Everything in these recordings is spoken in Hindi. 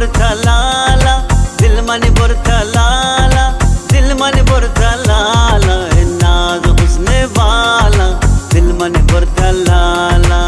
बुरता लाला दिल मन बुरता लाला दिल मन बुरता लाला नाज हुस्न वाला दिल मन बुरता लाला।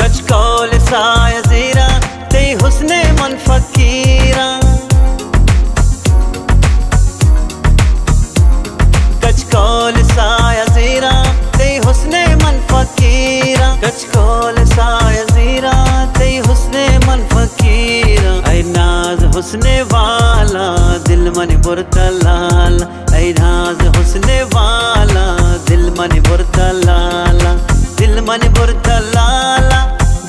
कच कौल साया जीरा ते हुस्ने मन फकीरा कच कौल साया जीरा ते हुस्ने मन फकीरा कच कौल साया जीरा ते हुस्ने मन फकीरा। ऐ नाज हुस्ने वाला दिल मन बुरता लाला ऐ नाज हुस्ने वाला दिल मन बुरता लाला दिल मन बुरता लाला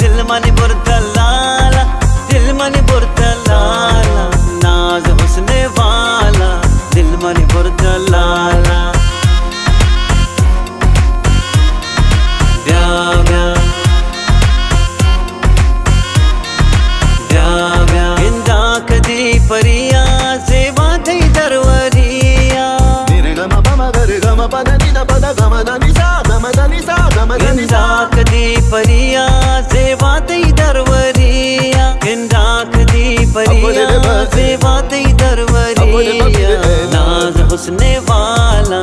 दिल मन बुरता लाला दिल मन बुरता लाला नाज हुस्न वाला दिल मन बुरता लाला। इंदा कदी परिया सेवा थी दरवरिया इंदा कदी परिया सेवा तई दरवरिया इंदा कदी परिया सेवा तई दरवरिया नाज हुस्न वाला